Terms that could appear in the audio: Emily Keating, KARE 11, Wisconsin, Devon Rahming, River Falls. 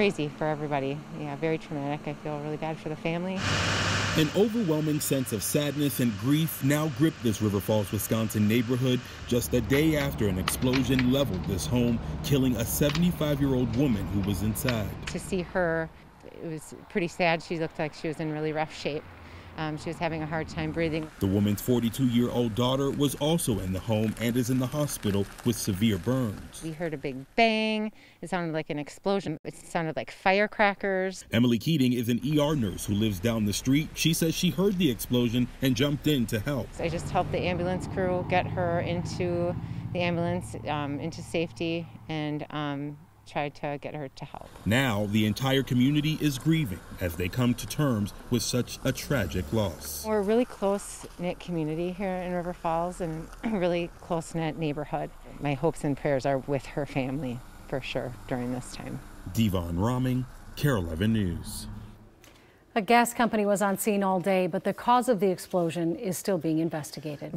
crazy for everybody. Yeah, very traumatic. I feel really bad for the family. An overwhelming sense of sadness and grief now gripped this River Falls, Wisconsin neighborhood just a day after an explosion leveled this home, killing a 75-year-old woman who was inside. To see her, it was pretty sad. She looked like she was in really rough shape. She was having a hard time breathing. The woman's 42-year-old daughter was also in the home and is in the hospital with severe burns. We heard a big bang. It sounded like an explosion. It sounded like firecrackers. Emily Keating is an ER nurse who lives down the street. She says she heard the explosion and jumped in to help. I just helped the ambulance crew get her into the ambulance, into safety, and tried to get her to help. Now the entire community is grieving as they come to terms with such a tragic loss. We're a really close-knit community here in River Falls and a really close-knit neighborhood. My hopes and prayers are with her family for sure during this time. Devon Rahming, KARE 11 News. A gas company was on scene all day, but the cause of the explosion is still being investigated.